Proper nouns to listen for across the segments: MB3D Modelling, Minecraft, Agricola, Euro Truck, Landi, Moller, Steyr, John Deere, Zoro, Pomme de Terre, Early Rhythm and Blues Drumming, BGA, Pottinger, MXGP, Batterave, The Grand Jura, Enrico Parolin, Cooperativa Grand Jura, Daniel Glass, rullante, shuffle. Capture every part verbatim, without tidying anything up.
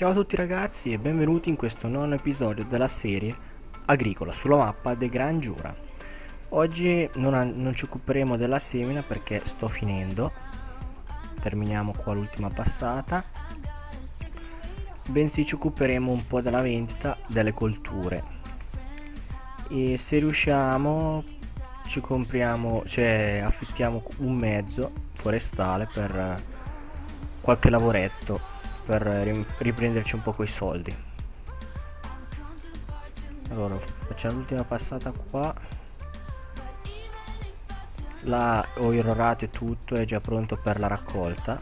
Ciao a tutti ragazzi e benvenuti in questo nono episodio della serie agricola sulla mappa The Grand Jura. Oggi non, ha, non ci occuperemo della semina perché sto finendo, terminiamo qua l'ultima passata, bensì ci occuperemo un po' della vendita delle colture e se riusciamo ci compriamo, cioè affittiamo un mezzo forestale per qualche lavoretto per riprenderci un po' coi soldi. Allora facciamo l'ultima passata qua. Là ho irrorato e tutto, è già pronto per la raccolta.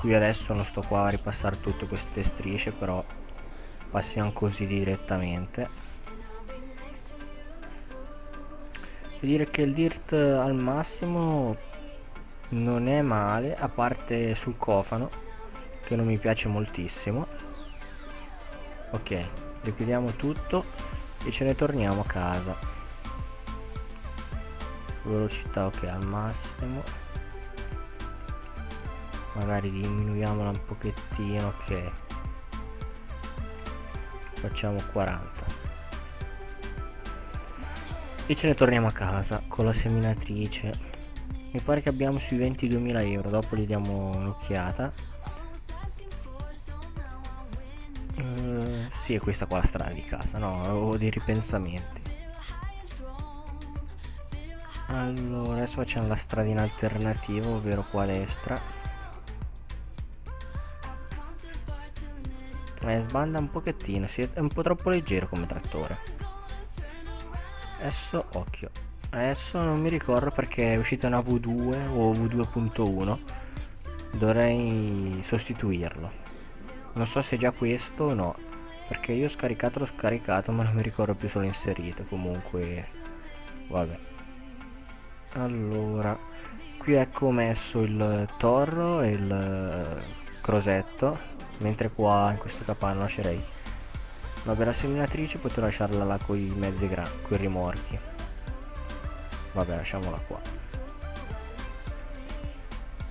Qui adesso non sto qua a ripassare tutte queste strisce, però passiamo così direttamente. Vuol dire che il dirt al massimo non è male, a parte sul cofano che non mi piace moltissimo. Ok, liquidiamo tutto e ce ne torniamo a casa. Velocità ok al massimo, magari diminuiamola un pochettino. Ok, facciamo quaranta e ce ne torniamo a casa con la seminatrice. Mi pare che abbiamo sui ventiduemila euro, dopo gli diamo un'occhiata. Uh, sì, è questa qua la strada di casa, no? Ho dei ripensamenti. Allora, adesso facciamo la strada in alternativa, ovvero qua a destra. Eh, sbanda un pochettino, sì, è un po' troppo leggero come trattore. Adesso, occhio. Adesso non mi ricordo perché è uscita una V due o V due punto uno, dovrei sostituirlo. Non so se è già questo o no, perché io ho scaricato, l'ho scaricato ma non mi ricordo più se l'ho inserito. Comunque vabbè. Allora qui ecco ho messo il torro e il crosetto, mentre qua in questa capanna lascerei. Vabbè, la seminatrice potrò lasciarla là con i mezzi grandi, con i rimorchi. Vabbè, lasciamola qua.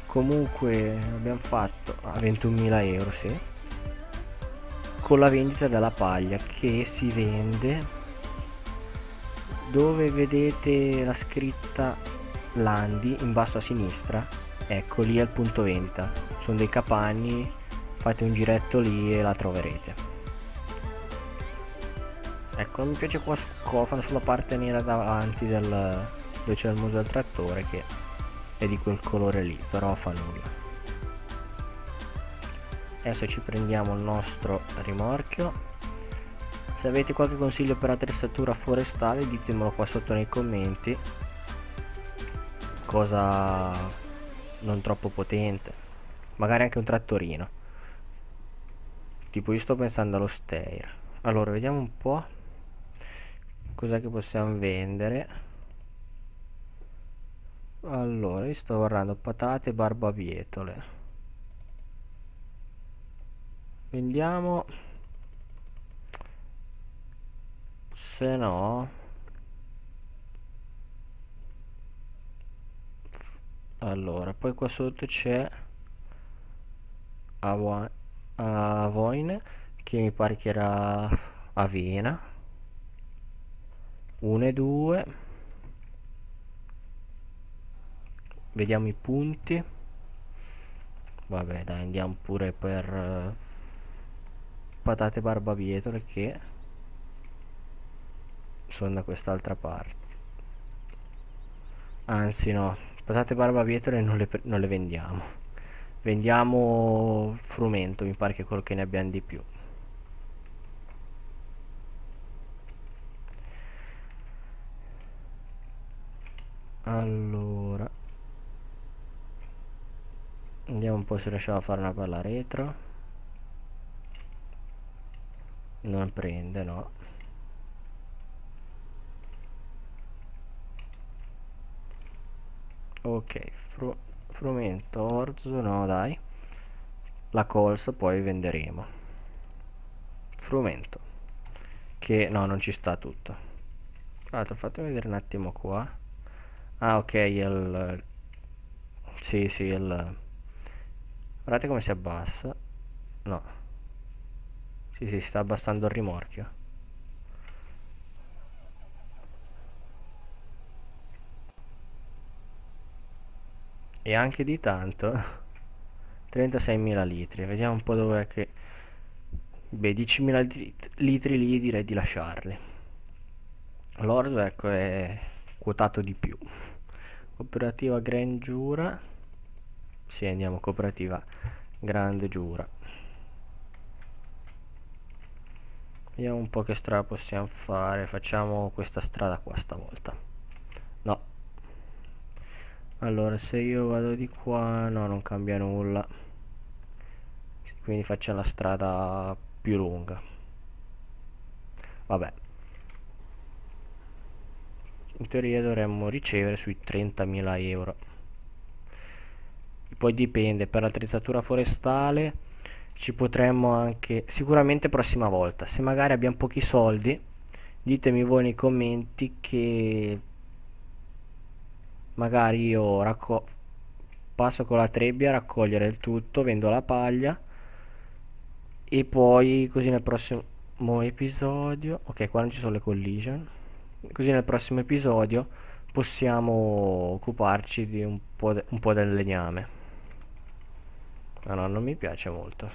Comunque abbiamo fatto a ventunomila euro, sì, con la vendita della paglia che si vende dove vedete la scritta Landi in basso a sinistra. Ecco, lì è il punto vendita, sono dei capanni, fate un giretto lì e la troverete. Ecco, mi piace qua sul cofano, sulla parte nera davanti del, dove c'è il muso del trattore, che è di quel colore lì, però fa nulla. Adesso ci prendiamo il nostro rimorchio. Se avete qualche consiglio per attrezzatura forestale ditemelo qua sotto nei commenti, cosa non troppo potente, magari anche un trattorino, tipo io sto pensando allo Steyr. Allora vediamo un po' cos'è che possiamo vendere. Allora io sto guardando patate e barbabietole. Vendiamo, se no allora poi qua sotto c'è avo avoine che mi pare che era avena. Uno e due. Vediamo i punti. Vabbè dai, andiamo pure per uh, patate barbabietole che sono da quest'altra parte. Anzi no, patate barbabietole non le, non le vendiamo. Vendiamo frumento, mi pare che è quello che ne abbiamo di più. Allora andiamo un po' se riusciamo a fare una palla retro. Non prende, no. Ok, fru frumento, orzo, no dai. La colza poi venderemo. Frumento che no, non ci sta tutto. Tra l'altro fatemi vedere un attimo qua. Ah ok, il... Sì sì, il... Guardate come si abbassa. No. Sì, sì, sta abbassando il rimorchio. E anche di tanto. trentaseimila litri. Vediamo un po' dov'è che... Beh, diecimila litri, litri lì direi di lasciarli. L'orzo, ecco, è quotato di più. Cooperativa Grand Jura. Sì, andiamo Cooperativa Grand Jura. Vediamo un po' che strada possiamo fare. Facciamo questa strada qua stavolta. No. Allora, se io vado di qua, no, non cambia nulla. Quindi faccio la strada più lunga. Vabbè. In teoria dovremmo ricevere sui trentamila euro. Poi dipende, per l'attrezzatura forestale ci potremmo anche, sicuramente prossima volta, se magari abbiamo pochi soldi, ditemi voi nei commenti che magari io racco- passo con la trebbia a raccogliere il tutto, vendo la paglia e poi così nel prossimo episodio, ok, qua non ci sono le collision. Così nel prossimo episodio possiamo occuparci di un po', de un po del legname. Ah no, non mi piace molto.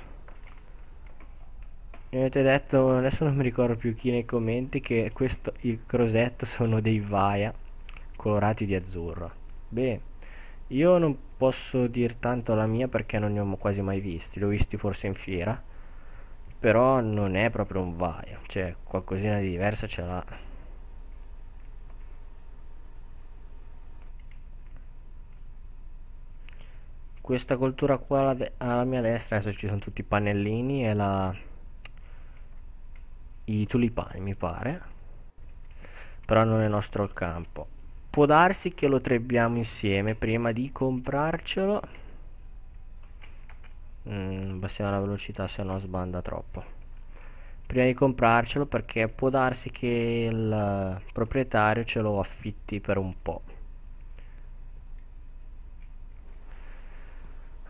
Mi avete detto, adesso non mi ricordo più chi nei commenti, che questo, il Crosetto sono dei Vaia colorati di azzurro. Beh, io non posso dir tanto la mia perché non ne ho quasi mai visti. Li ho visti forse in fiera, però non è proprio un Vaia, cioè qualcosina di diverso ce l'ha. Questa coltura qua alla, alla mia destra, adesso ci sono tutti i pannellini e la, i tulipani mi pare, però non è nostro il campo. Può darsi che lo trebbiamo insieme prima di comprarcelo. Mm, abbassiamo la velocità se no sbanda troppo. Prima di comprarcelo, perché può darsi che il proprietario ce lo affitti per un po'.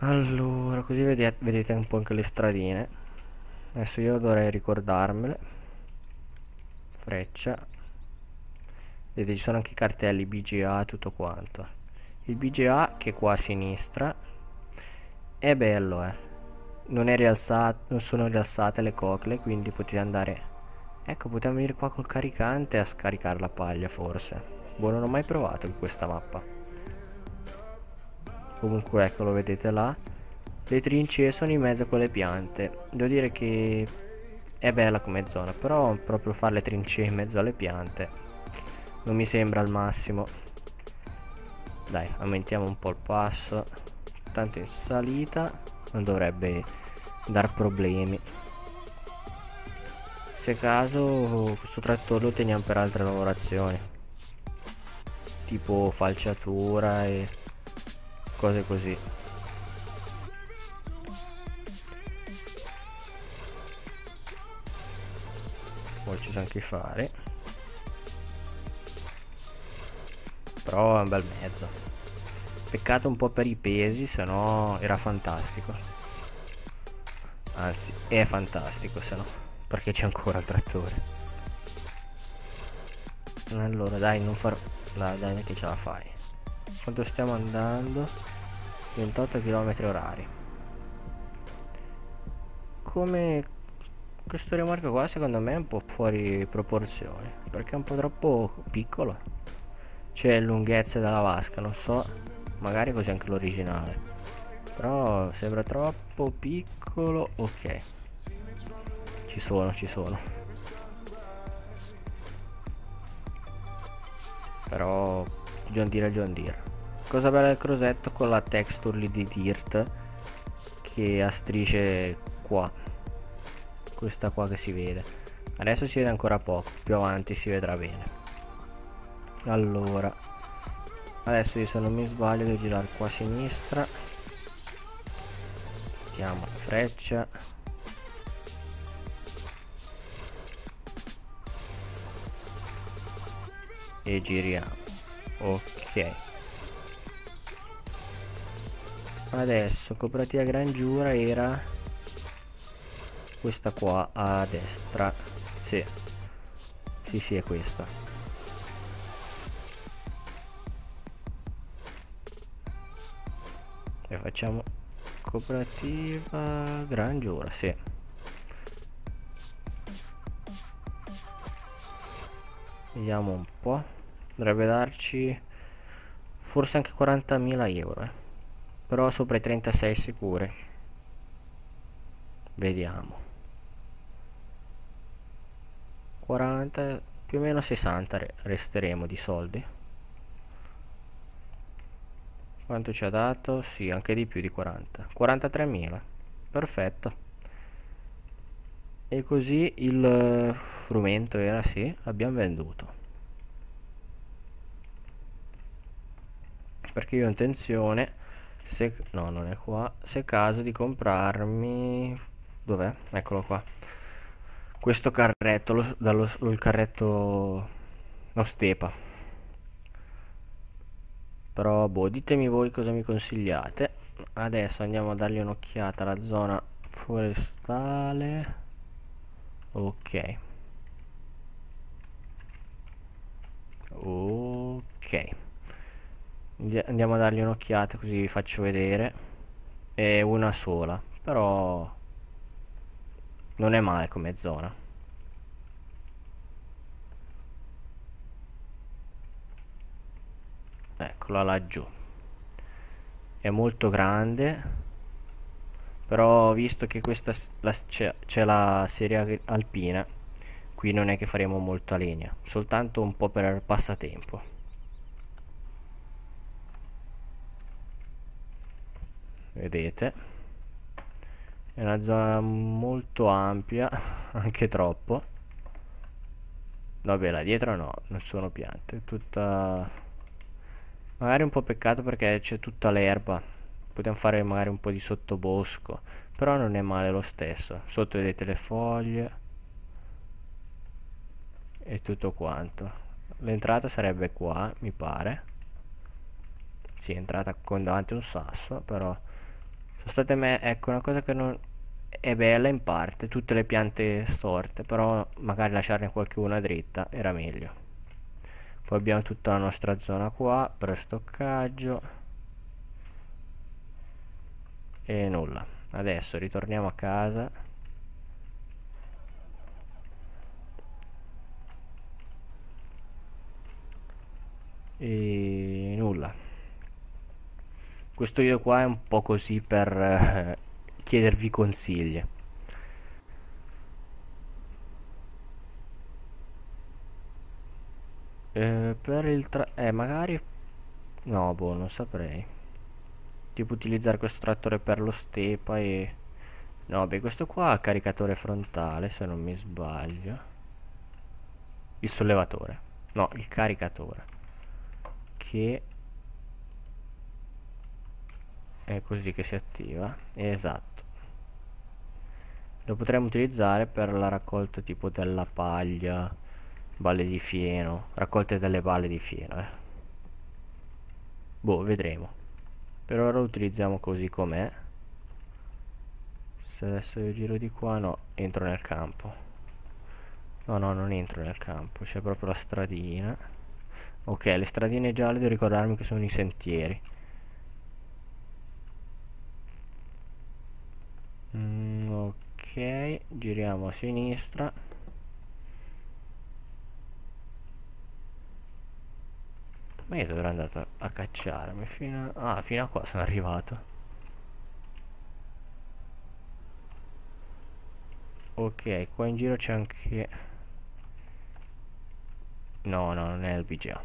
Allora, così vedete, vedete un po' anche le stradine. Adesso io dovrei ricordarmele. Freccia. Vedete, ci sono anche i cartelli B G A, tutto quanto. Il B G A, che è qua a sinistra, è bello, eh. Non è rialzato, non sono rialzate le cocle, quindi potete andare... Ecco, potremmo venire qua col caricante a scaricare la paglia, forse. Boh, non ho mai provato in questa mappa. Comunque, ecco, lo vedete là, le trincee sono in mezzo a quelle piante. Devo dire che è bella come zona, però proprio fare le trincee in mezzo alle piante non mi sembra al massimo. Dai, aumentiamo un po' il passo, tanto in salita non dovrebbe dar problemi. Se caso questo trattore lo teniamo per altre lavorazioni, tipo falciatura e cose così. Poi ci sono anche i fari, però è un bel mezzo. Peccato un po' per i pesi, se no era fantastico. Anzi, è fantastico se no, perché c'è ancora il trattore. Allora dai, non far... dai, dai che ce la fai. Quanto stiamo andando? ventotto chilometri orari. Come questo rimorchio qua secondo me è un po' fuori proporzione, perché è un po' troppo piccolo. C'è lunghezza della vasca, non so, magari così anche l'originale, però sembra troppo piccolo. Ok, ci sono, ci sono, però John Deere, John Deere. Cosa bella del Crosetto con la texture lì di dirt che a strisce qua, questa qua che si vede adesso, si vede ancora poco, più avanti si vedrà bene. Allora adesso io, se non mi sbaglio, devo girare qua a sinistra. Mettiamo la freccia, e giriamo. Ok, adesso Cooperativa Gran Jura era questa qua a destra. Sì, sì, sì, è questa. E facciamo Cooperativa Grand Jura, sì. Vediamo un po'. Dovrebbe darci forse anche quarantamila euro, eh. Però sopra i trentasei sicuri. Vediamo. quaranta, più o meno sessanta resteremo di soldi. Quanto ci ha dato? Sì, anche di più di quaranta. quarantatremila. Perfetto. E così il frumento era, sì, abbiamo venduto. Perché io ho intenzione, se no non è qua, se caso di comprarmi, dov'è? Eccolo qua. Questo carretto, lo, dallo, lo, il carretto, lo stepa. Però boh, ditemi voi cosa mi consigliate. Adesso andiamo a dargli un'occhiata alla zona forestale. Ok. Ok. Andiamo a dargli un'occhiata così vi faccio vedere. È una sola, però non è male come zona. Eccola laggiù. È molto grande. Però visto che questa c'è la serie alpina, qui non è che faremo molta legna, soltanto un po' per passatempo. Vedete? È una zona molto ampia, anche troppo. Vabbè, là dietro no, non sono piante, è tutta... Magari un po' peccato perché c'è tutta l'erba. Potremmo fare magari un po' di sottobosco, però non è male lo stesso. Sotto vedete le foglie e tutto quanto. L'entrata sarebbe qua, mi pare. Sì, è entrata con davanti un sasso, però... State me, ecco una cosa che non è bella in parte, tutte le piante storte, però magari lasciarne qualcuna dritta era meglio. Poi abbiamo tutta la nostra zona qua per stoccaggio e nulla. Adesso ritorniamo a casa. E nulla. Questo video qua è un po' così per eh, chiedervi consigli. Eh, per il tra... Eh, magari... No, boh, non saprei. Tipo utilizzare questo trattore per lo stepa e... No, beh, questo qua ha il caricatore frontale, se non mi sbaglio. Il sollevatore. No, il caricatore. Che... è così che si attiva, esatto. Lo potremmo utilizzare per la raccolta tipo della paglia, balle di fieno, raccolte delle balle di fieno, eh. Boh, vedremo. Per ora lo utilizziamo così com'è. Se adesso io giro di qua, no, entro nel campo. No, no, non entro nel campo, c'è proprio la stradina. Ok, le stradine gialle devo ricordarmi che sono i sentieri. Mm, ok, giriamo a sinistra. Ma io dovrei andare a cacciarmi fino a... Ah, fino a qua sono arrivato. Ok, qua in giro c'è anche... No, no, non è il B G A.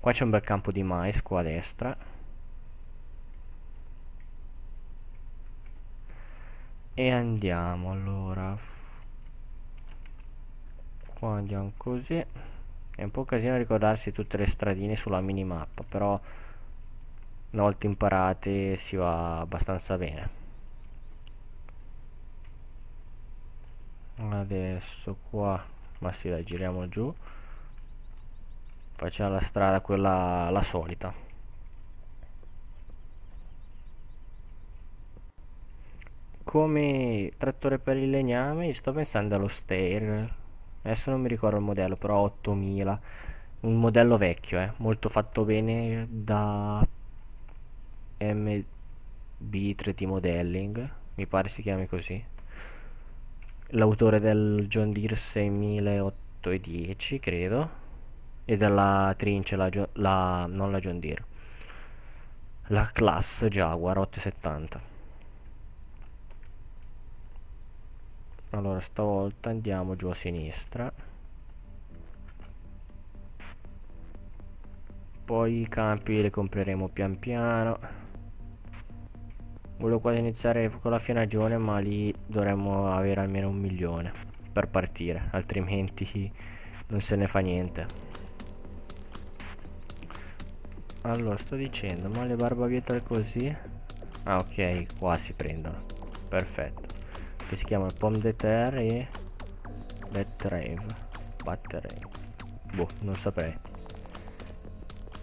Qua c'è un bel campo di mais qua a destra. E andiamo allora qua, andiamo così. È un po' casino ricordarsi tutte le stradine sulla minimappa, però una volta imparate si va abbastanza bene. Adesso qua, ma sì, la giriamo giù, facciamo la strada quella la solita. come trattore per il legname sto pensando allo Steyr, adesso non mi ricordo il modello, però ottomila, un modello vecchio, eh, molto fatto bene da M B tre D Modelling, mi pare si chiami così, l'autore del John Deere seimila ottocentodieci credo, e della trince la, la, non la John Deere, la Class Jaguar ottocentosettanta. Allora stavolta andiamo giù a sinistra, poi i campi li compreremo pian piano. Volevo quasi iniziare con la fienagione, ma lì dovremmo avere almeno un milione per partire, altrimenti non se ne fa niente. Allora sto dicendo, ma le barbabietole così, ah ok, qua si prendono, perfetto, che si chiama Pomme de Terre e Batterave, Batterave, boh, non saprei.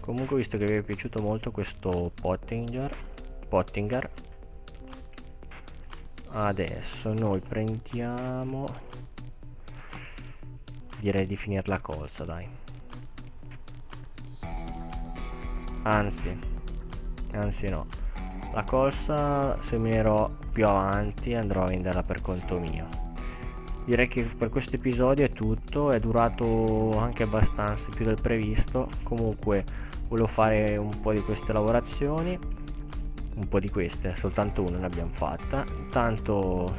Comunque, visto che vi è piaciuto molto questo Pottinger, Pottinger adesso noi prendiamo, direi di finire la colza, dai, anzi anzi no, la colza seminerò più avanti, andrò a venderla per conto mio. Direi che per questo episodio è tutto, è durato anche abbastanza, più del previsto. Comunque volevo fare un po' di queste lavorazioni, un po' di queste, soltanto una ne abbiamo fatta, tanto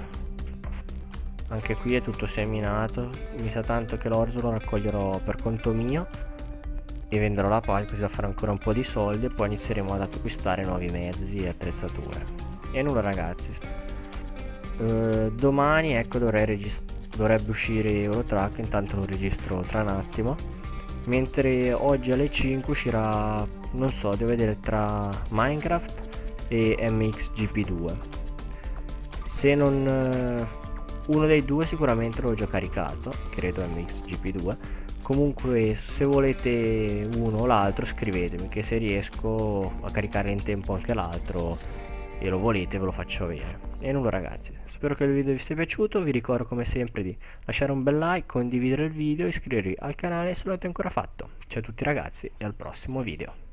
anche qui è tutto seminato, mi sa tanto che l'orzo lo raccoglierò per conto mio e venderò la palla, così da fare ancora un po' di soldi e poi inizieremo ad acquistare nuovi mezzi e attrezzature. E nulla ragazzi, eh, domani ecco dovrei dovrebbe uscire Euro Truck, intanto lo registro tra un attimo, mentre oggi alle cinque uscirà, non so, devo vedere, tra Minecraft e M X G P due, se non eh, uno dei due sicuramente l'ho già caricato, credo M X G P due. Comunque se volete uno o l'altro scrivetemi, che se riesco a caricare in tempo anche l'altro e lo volete ve lo faccio avere. E nulla ragazzi, spero che il video vi sia piaciuto, vi ricordo come sempre di lasciare un bel like, condividere il video, iscrivervi al canale se non l'avete ancora fatto. Ciao a tutti ragazzi e al prossimo video.